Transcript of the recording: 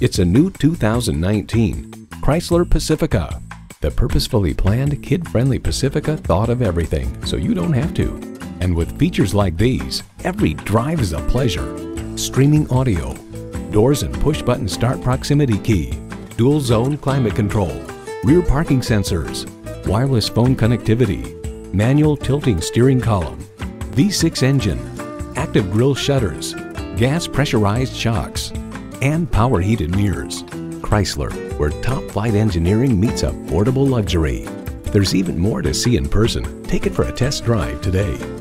It's a new 2019 Chrysler Pacifica. The purposefully planned, kid-friendly Pacifica thought of everything, so you don't have to. And with features like these, every drive is a pleasure. Streaming audio, doors and push-button start proximity key, dual zone climate control, rear parking sensors, wireless phone connectivity, manual tilting steering column, V6 engine, active grille shutters, gas pressurized shocks, and power heated mirrors. Chrysler, where top-flight engineering meets affordable luxury. There's even more to see in person. Take it for a test drive today.